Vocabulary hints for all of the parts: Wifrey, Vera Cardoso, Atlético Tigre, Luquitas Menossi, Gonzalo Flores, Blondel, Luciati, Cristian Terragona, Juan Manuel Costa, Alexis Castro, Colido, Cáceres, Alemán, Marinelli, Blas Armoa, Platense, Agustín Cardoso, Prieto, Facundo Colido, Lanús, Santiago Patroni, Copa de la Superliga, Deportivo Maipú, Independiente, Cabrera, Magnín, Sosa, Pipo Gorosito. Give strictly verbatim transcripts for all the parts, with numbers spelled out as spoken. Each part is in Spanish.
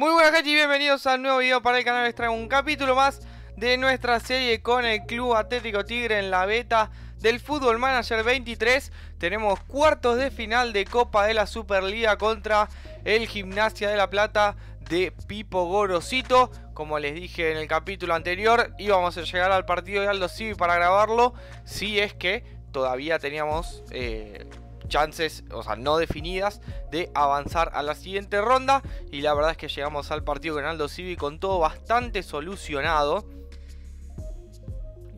Muy buenas gente y bienvenidos al nuevo video para el canal. Les traigo un capítulo más de nuestra serie con el Club Atlético Tigre en la beta del Football Manager veintitrés. Tenemos cuartos de final de Copa de la Superliga contra el Gimnasia de la Plata de Pipo Gorosito. Como les dije en el capítulo anterior, íbamos a llegar al partido de Aldosivi para grabarlo, si es que todavía teníamos eh, chances, o sea, no definidas, de avanzar a la siguiente ronda. Y la verdad es que llegamos al partido con Aldosivi con todo bastante solucionado,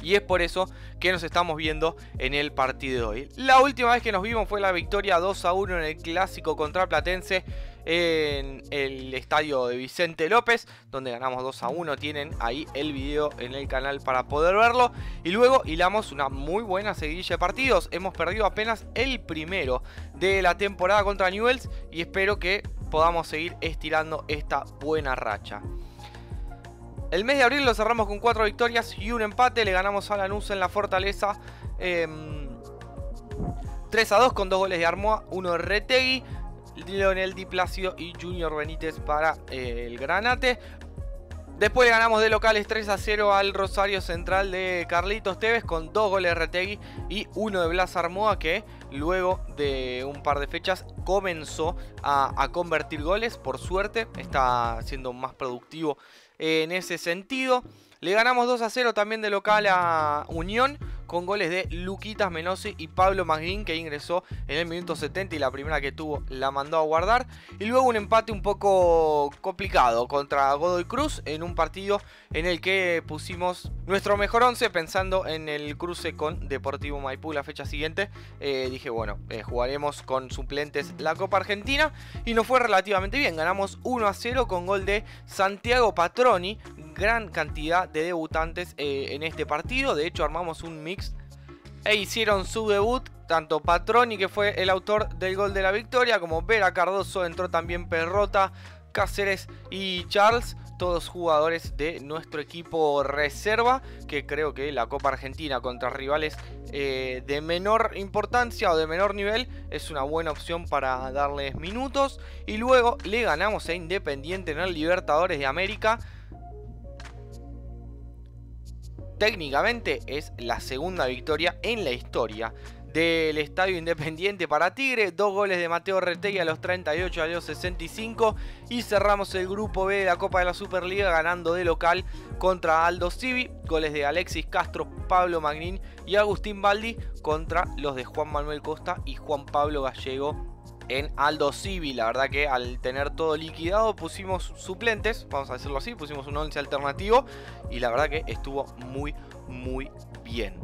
y es por eso que nos estamos viendo en el partido de hoy. La última vez que nos vimos fue la victoria dos a uno en el clásico contra Platense en el estadio de Vicente López, donde ganamos dos a uno. Tienen ahí el video en el canal para poder verlo. Y luego hilamos una muy buena seguidilla de partidos. Hemos perdido apenas el primero de la temporada contra Newell's y espero que podamos seguir estirando esta buena racha. El mes de abril lo cerramos con cuatro victorias y un empate. Le ganamos a Lanús en la Fortaleza eh, tres a dos con dos goles de Armoa, uno de Retegui, Leonel Di Plácido y Junior Benítez para eh, el Granate. Después le ganamos de locales tres a cero al Rosario Central de Carlitos Tevez con dos goles de Retegui y uno de Blas Armoa, que luego de un par de fechas comenzó a, a convertir goles. Por suerte está siendo más productivo en ese sentido. Le ganamos dos a cero también de local a Unión con goles de Luquitas Menossi y Pablo Magnín, que ingresó en el minuto setenta y la primera que tuvo la mandó a guardar. Y luego un empate un poco complicado contra Godoy Cruz, en un partido en el que pusimos nuestro mejor once pensando en el cruce con Deportivo Maipú la fecha siguiente. Eh, dije, bueno, eh, jugaremos con suplentes la Copa Argentina, y nos fue relativamente bien. Ganamos uno a cero con gol de Santiago Patroni. Gran cantidad de debutantes eh, en este partido. De hecho, armamos un mix e hicieron su debut tanto Patroni, que fue el autor del gol de la victoria, como Vera Cardoso. Entró también Perrota, Cáceres y Charles, todos jugadores de nuestro equipo reserva, que creo que la Copa Argentina contra rivales eh, de menor importancia o de menor nivel es una buena opción para darles minutos. Y luego le ganamos a Independiente en el Libertadores de América. Técnicamente es la segunda victoria en la historia del Estadio Independiente para Tigre. Dos goles de Mateo Retegui a los treinta y ocho, a los sesenta y cinco. Y cerramos el grupo B de la Copa de la Superliga ganando de local contra Aldosivi. Goles de Alexis Castro, Pablo Magnín y Agustín Baldi, contra los de Juan Manuel Costa y Juan Pablo Gallego en Aldosivi. La verdad que al tener todo liquidado pusimos suplentes, vamos a decirlo así, pusimos un once alternativo, y la verdad que estuvo muy muy bien.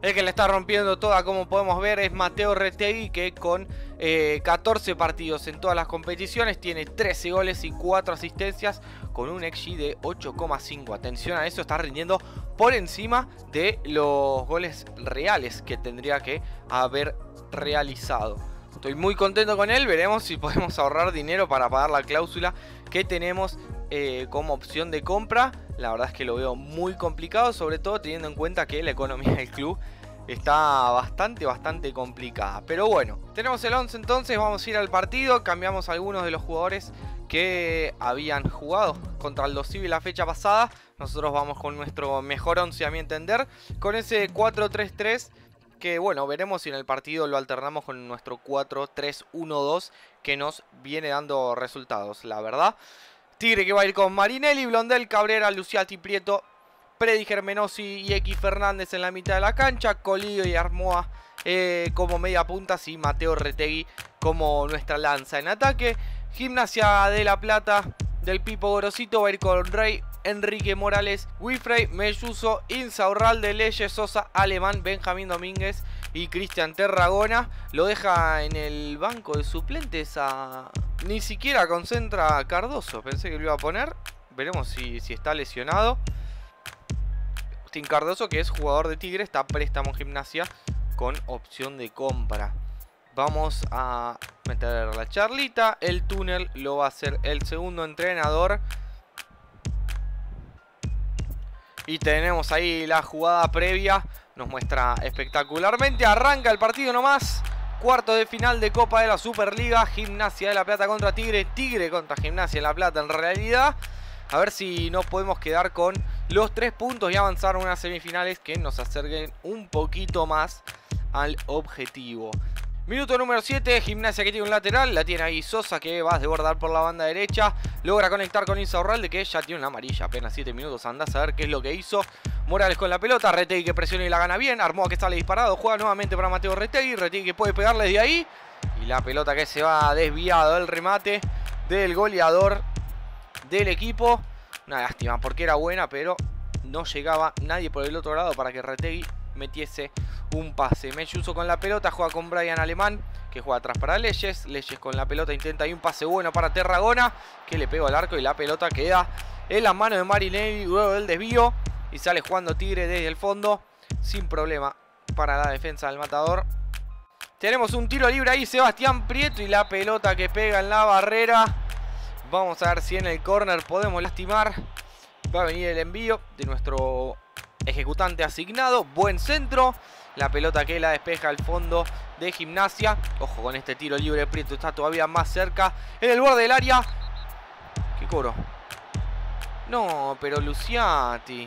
El que le está rompiendo toda, como podemos ver, es Mateo Retegui, que con eh, catorce partidos en todas las competiciones tiene trece goles y cuatro asistencias con un xG de ocho coma cinco. Atención a eso, está rindiendo por encima de los goles reales que tendría que haber realizado. Estoy muy contento con él. Veremos si podemos ahorrar dinero para pagar la cláusula que tenemos eh, como opción de compra. La verdad es que lo veo muy complicado, sobre todo teniendo en cuenta que la economía del club está bastante, bastante complicada. Pero bueno, tenemos el once entonces, vamos a ir al partido. Cambiamos algunos de los jugadores que habían jugado contra Aldosivi la fecha pasada. Nosotros vamos con nuestro mejor once a mi entender, con ese cuatro tres tres. Que bueno, veremos si en el partido lo alternamos con nuestro cuatro tres uno dos, que nos viene dando resultados, la verdad. Tigre que va a ir con Marinelli, Blondel, Cabrera, Luciati, Prieto, Prediger, Menossi y X Fernández en la mitad de la cancha. Colido y Armoa eh, como media puntas, y Mateo Retegui como nuestra lanza en ataque. Gimnasia de la Plata del Pipo Gorosito va a ir con Rey, Enrique Morales, Wifrey, Melluso, Insaurralde, Leyes, Sosa, Alemán, Benjamín Domínguez y Cristian Terragona. Lo deja en el banco de suplentes a... Ni siquiera concentra a Cardoso, pensé que lo iba a poner. Veremos si, si está lesionado. Agustín Cardoso, que es jugador de Tigre, está préstamo en Gimnasia con opción de compra. Vamos a meter la charlita. El túnel lo va a hacer el segundo entrenador. Y tenemos ahí la jugada previa. Nos muestra espectacularmente. Arranca el partido nomás. cuartos de final de Copa de la Superliga. Gimnasia de la Plata contra Tigre. Tigre contra Gimnasia de la Plata en realidad. A ver si nos podemos quedar con los tres puntos y avanzar a unas semifinales que nos acerquen un poquito más al objetivo. Minuto número siete, Gimnasia que tiene un lateral, la tiene ahí Sosa que va a desbordar por la banda derecha, logra conectar con Insaurralde que ya tiene una amarilla, apenas siete minutos, anda a saber qué es lo que hizo. Morales con la pelota, Retegui que presiona y la gana bien, Armoa que sale disparado, juega nuevamente para Mateo Retegui, Retegui que puede pegarle desde ahí y la pelota que se va desviado, el remate del goleador del equipo, una lástima porque era buena pero no llegaba nadie por el otro lado para que Retegui metiese un pase. Melluso con la pelota, juega con Brian Alemán, que juega atrás para Leyes. Leyes con la pelota intenta ahí un pase bueno para Terragona, que le pega al arco y la pelota queda en las manos de Marinelli luego del desvío. Y sale jugando Tigre desde el fondo, sin problema para la defensa del matador. Tenemos un tiro libre ahí, Sebastián Prieto, y la pelota que pega en la barrera. Vamos a ver si en el córner podemos lastimar. Va a venir el envío de nuestro ejecutante asignado, buen centro, la pelota que la despeja al fondo de Gimnasia. Ojo con este tiro libre, Prieto está todavía más cerca, en el borde del área. ¿Qué cobró? No, pero Luciati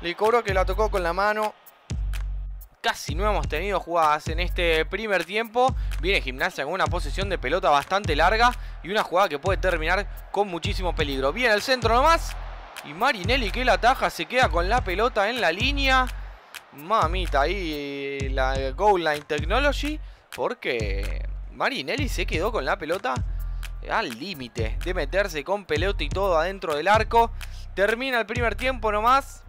le cobró que la tocó con la mano. Casi no hemos tenido jugadas en este primer tiempo. Viene Gimnasia con una posesión de pelota bastante larga y una jugada que puede terminar con muchísimo peligro. Viene el centro nomás y Marinelli que la ataja, se queda con la pelota en la línea. Mamita, ahí la Goal Line Technology, porque Marinelli se quedó con la pelota al límite de meterse con pelota y todo adentro del arco. Termina el primer tiempo nomás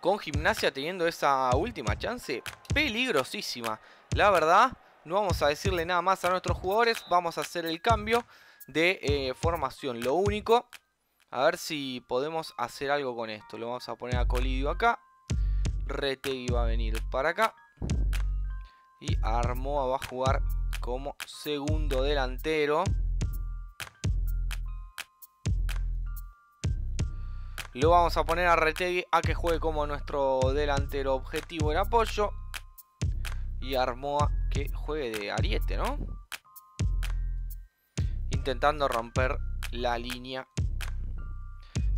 con Gimnasia teniendo esa última chance peligrosísima. La verdad, no vamos a decirle nada más a nuestros jugadores. Vamos a hacer el cambio de eh, formación. Lo único, a ver si podemos hacer algo con esto. Lo vamos a poner a Colido acá. Retegui va a venir para acá. Y Armoa va a jugar como segundo delantero. Lo vamos a poner a Retegui a que juegue como nuestro delantero objetivo en apoyo. Y Armoa que juegue de ariete, ¿no? Intentando romper la línea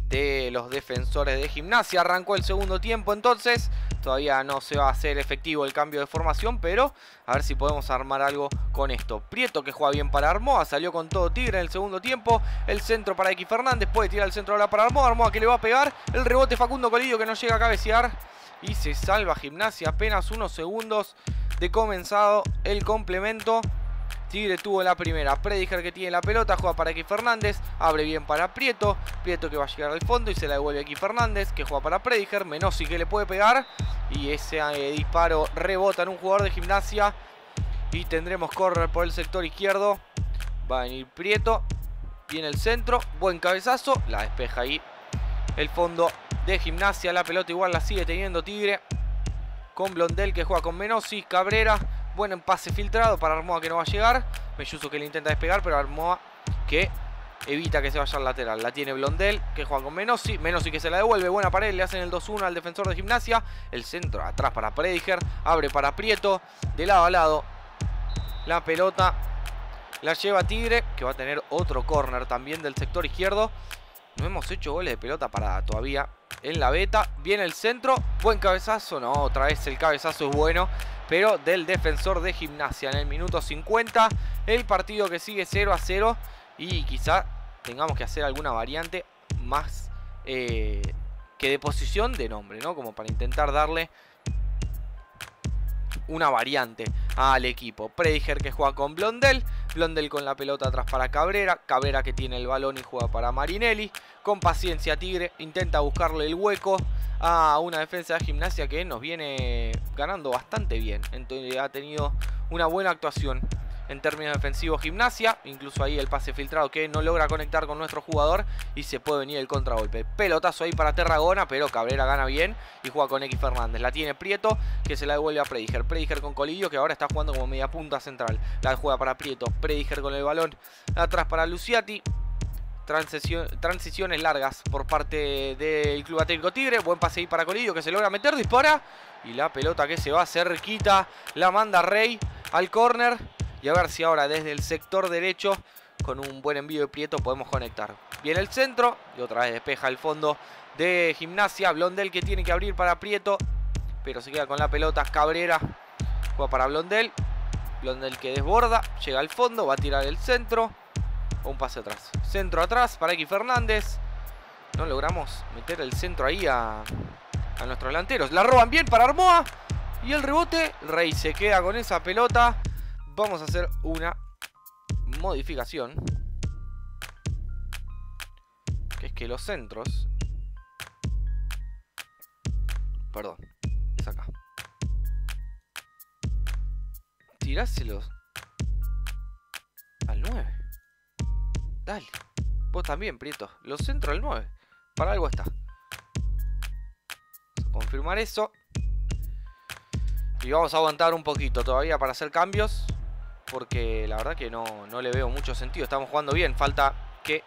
de los defensores de Gimnasia. Arrancó el segundo tiempo entonces. Todavía no se va a hacer efectivo el cambio de formación, pero a ver si podemos armar algo con esto. Prieto que juega bien para Armoa, salió con todo Tigre en el segundo tiempo. El centro para X Fernández, puede tirar el centro ahora para Armoa. Armoa que le va a pegar, el rebote Facundo Colido que no llega a cabecear. Y se salva Gimnasia, apenas unos segundos de comenzado el complemento. Tigre tuvo la primera, Prediger que tiene la pelota, juega para X Fernández, abre bien para Prieto, Prieto que va a llegar al fondo y se la devuelve a X Fernández, que juega para Prediger, Menossi que le puede pegar y ese eh, disparo rebota en un jugador de Gimnasia y tendremos córner por el sector izquierdo. Va a venir Prieto, viene el centro, buen cabezazo, la despeja ahí el fondo de Gimnasia, la pelota igual la sigue teniendo Tigre con Blondel que juega con Menossi, Cabrera. Buen pase filtrado para Armoa que no va a llegar. Melluso que le intenta despegar, pero Armoa que evita que se vaya al lateral. La tiene Blondel que juega con Menossi. Menossi que se la devuelve. Buena pared. Le hacen el dos uno al defensor de Gimnasia. El centro atrás para Prediger. Abre para Prieto. De lado a lado. La pelota la lleva Tigre, que va a tener otro córner también del sector izquierdo. No hemos hecho goles de pelota parada todavía en la beta. Viene el centro. Buen cabezazo. No, otra vez el cabezazo es bueno, pero del defensor de Gimnasia en el minuto cincuenta. El partido que sigue cero a cero. Y quizá tengamos que hacer alguna variante más eh, que de posición de nombre, ¿no? Como para intentar darle una variante al equipo. Prediger que juega con Blondel. Blondel con la pelota atrás para Cabrera. Cabrera que tiene el balón y juega para Marinelli. Con paciencia Tigre intenta buscarle el hueco a una defensa de Gimnasia que nos viene ganando bastante bien. Entonces ha tenido una buena actuación en términos defensivos Gimnasia. Incluso ahí el pase filtrado que no logra conectar con nuestro jugador y se puede venir el contragolpe. Pelotazo ahí para Terragona, pero Cabrera gana bien y juega con X Fernández. La tiene Prieto que se la devuelve a Prediger. Prediger con Colillo que ahora está jugando como media punta central. La juega para Prieto. Prediger con el balón atrás para Luciati. Transiciones largas por parte del Club Atlético Tigre. Buen pase ahí para Colido, que se logra meter, dispara. Y la pelota que se va cerquita, la manda Rey al córner. Y a ver si ahora desde el sector derecho, con un buen envío de Prieto, podemos conectar. Viene el centro y otra vez despeja el fondo de Gimnasia. Blondel que tiene que abrir para Prieto, pero se queda con la pelota. Cabrera juega para Blondel. Blondel que desborda, llega al fondo, va a tirar el centro. Un pase atrás, centro atrás para X Fernández. No logramos meter el centro ahí a, a nuestros delanteros. La roban bien para Armoa. Y el rebote, Rey se queda con esa pelota. Vamos a hacer una modificación, que es que los centros, perdón, es acá, tiráselos al nueve. Dale, vos también, Prieto. Los centros del nueve. Para algo está. Vamos a confirmar eso. Y vamos a aguantar un poquito todavía para hacer cambios, porque la verdad que no, no le veo mucho sentido. Estamos jugando bien. Falta que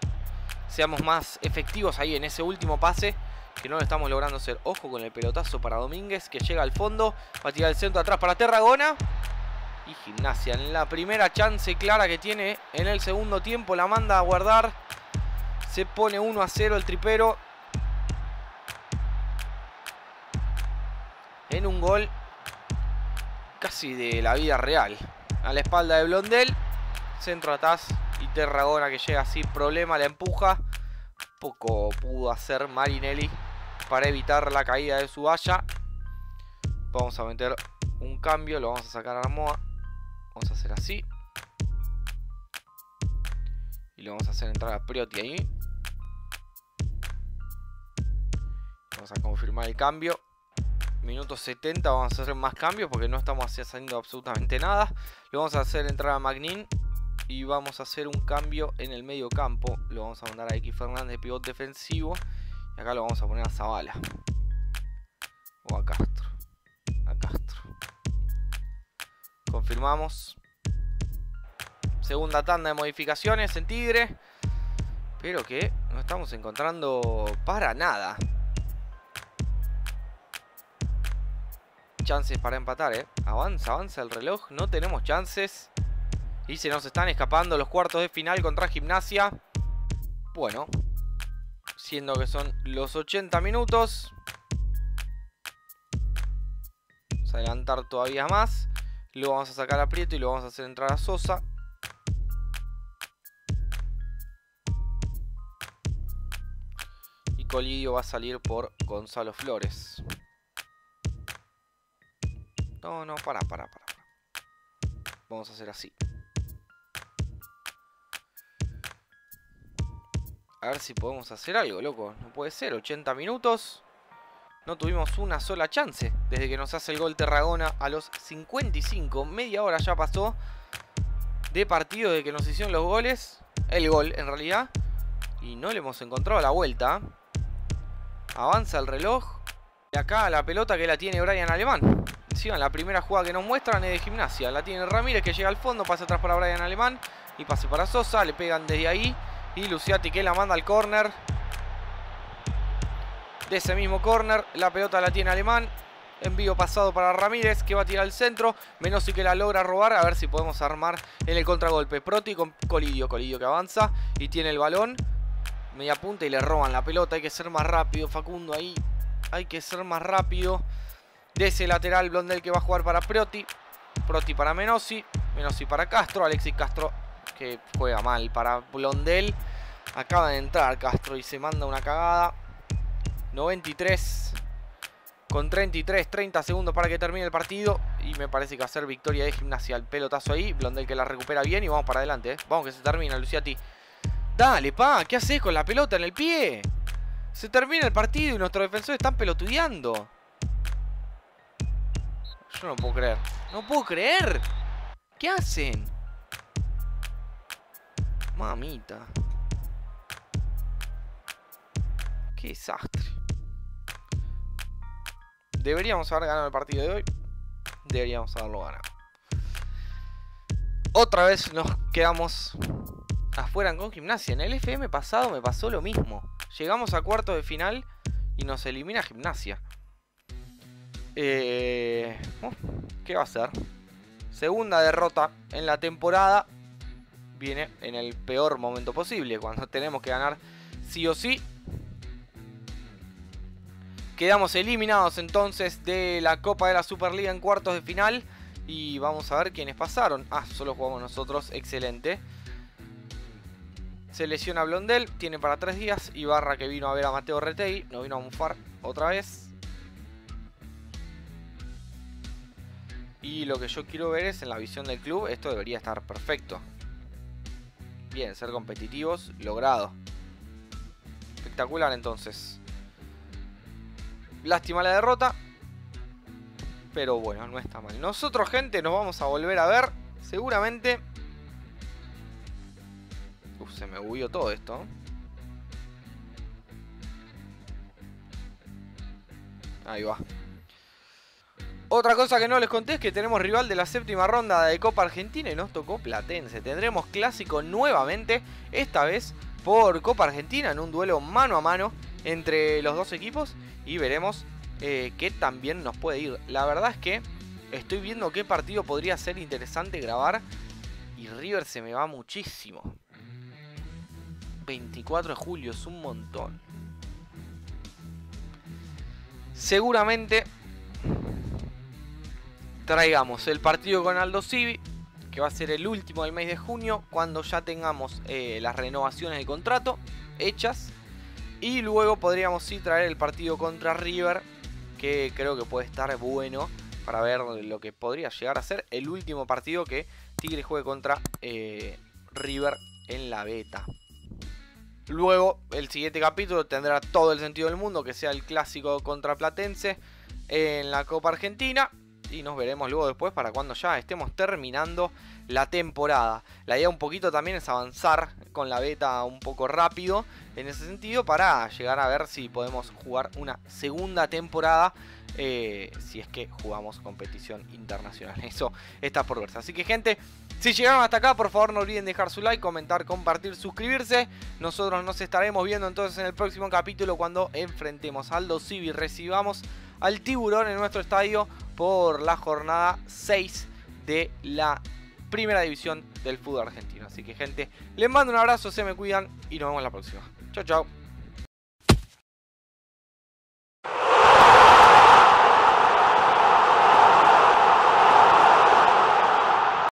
seamos más efectivos ahí en ese último pase, que no lo estamos logrando hacer. Ojo con el pelotazo para Domínguez, que llega al fondo. Va a tirar el centro atrás para Terragona. Y Gimnasia en la primera chance clara que tiene en el segundo tiempo, la manda a guardar. Se pone uno a cero el tripero. En un gol casi de la vida real. A la espalda de Blondel. Centro atrás y Terragona que llega sin problema, la empuja. Poco pudo hacer Marinelli para evitar la caída de su valla. Vamos a meter un cambio, lo vamos a sacar a Armoa. Vamos a hacer así. Y lo vamos a hacer entrar a Priotti ahí. Vamos a confirmar el cambio. Minuto setenta, vamos a hacer más cambios porque no estamos haciendo absolutamente nada. Lo vamos a hacer entrar a Magnín. Y vamos a hacer un cambio en el medio campo. Lo vamos a mandar a X Fernández, pivot defensivo. Y acá lo vamos a poner a Zavala. O a Castro. A Castro. Confirmamos. Segunda tanda de modificaciones en Tigre, pero que no estamos encontrando para nada chances para empatar, ¿eh? Avanza, avanza el reloj. No tenemos chances. Y se nos están escapando los cuartos de final contra Gimnasia. Bueno, siendo que son los ochenta minutos. Vamos a adelantar todavía más. Lo vamos a sacar a Prieto y lo vamos a hacer entrar a Sosa. Y Colidio va a salir por Gonzalo Flores. No, no, pará, pará, pará. Vamos a hacer así. A ver si podemos hacer algo, loco. No puede ser, ochenta minutos. No tuvimos una sola chance desde que nos hace el gol Terragona a los cincuenta y cinco. Media hora ya pasó de partido desde que nos hicieron los goles. El gol, en realidad. Y no le hemos encontrado la vuelta. Avanza el reloj. Y acá la pelota que la tiene Brian Alemán. Encima la primera jugada que nos muestran es de Gimnasia. La tiene Ramírez que llega al fondo. Pasa atrás para Brian Alemán. Y pase para Sosa. Le pegan desde ahí. Y Luciati que la manda al córner. De ese mismo córner, la pelota la tiene Alemán. Envío pasado para Ramírez, que va a tirar al centro. Menos si que la logra robar. A ver si podemos armar en el contragolpe. Proti con Colidio. Colidio que avanza y tiene el balón. Media punta y le roban la pelota. Hay que ser más rápido, Facundo, ahí. Hay que ser más rápido. De ese lateral, Blondel que va a jugar para Proti. Proti para Menossi. Menossi para Castro. Alexis Castro que juega mal para Blondel. Acaba de entrar Castro y se manda una cagada. noventa y tres con treinta y tres, treinta segundos para que termine el partido. Y me parece que va a ser victoria de Gimnasia. El pelotazo ahí, Blondel que la recupera bien. Y vamos para adelante, ¿eh? Vamos que se termina, Luciati. Dale, pa, ¿qué haces con la pelota en el pie? Se termina el partido y nuestros defensores están pelotudeando. Yo no puedo creer. No puedo creer. ¿Qué hacen? Mamita. Qué desastre. Deberíamos haber ganado el partido de hoy. Deberíamos haberlo ganado. Otra vez nos quedamos afuera con Gimnasia. En el F M pasado me pasó lo mismo. Llegamos a cuartos de final y nos elimina Gimnasia. Eh, uh, ¿Qué va a ser? Segunda derrota en la temporada. Viene en el peor momento posible, cuando tenemos que ganar sí o sí. Quedamos eliminados entonces de la Copa de la Superliga en cuartos de final. Y vamos a ver quiénes pasaron. Ah, solo jugamos nosotros. Excelente. Se lesiona Blondel. Tiene para tres días. Ibarra, que vino a ver a Mateo Retegui, no vino a bufar otra vez. Y lo que yo quiero ver es en la visión del club. Esto debería estar perfecto. Bien, ser competitivos. Logrado. Espectacular entonces. Lástima la derrota. Pero bueno, no está mal. Nosotros, gente, nos vamos a volver a ver. Seguramente. Uf, se me bugueó todo esto. Ahí va. Otra cosa que no les conté es que tenemos rival de la séptima ronda de Copa Argentina y nos tocó Platense. Tendremos clásico nuevamente, esta vez por Copa Argentina, en un duelo mano a mano entre los dos equipos. Y veremos eh, qué también nos puede ir. La verdad es que estoy viendo qué partido podría ser interesante grabar. Y River se me va muchísimo. veinticuatro de julio es un montón. Seguramente traigamos el partido con Aldosivi, que va a ser el último del mes de junio, cuando ya tengamos eh, las renovaciones de contrato hechas. Y luego podríamos sí traer el partido contra River, que creo que puede estar bueno para ver lo que podría llegar a ser el último partido que Tigre juegue contra eh, River en la beta. Luego el siguiente capítulo tendrá todo el sentido del mundo, que sea el clásico contra Platense en la Copa Argentina. Y nos veremos luego después para cuando ya estemos terminando la temporada. La idea un poquito también es avanzar con la beta un poco rápido en ese sentido, para llegar a ver si podemos jugar una segunda temporada, eh, si es que jugamos competición internacional. Eso está por verse. Así que, gente, si llegaron hasta acá, por favor no olviden dejar su like, comentar, compartir, suscribirse. Nosotros nos estaremos viendo entonces en el próximo capítulo, cuando enfrentemos a Aldosivi y recibamos al Tiburón en nuestro estadio por la jornada seis de la Primera División del fútbol argentino. Así que, gente, les mando un abrazo, se me cuidan y nos vemos la próxima. Chau, chau.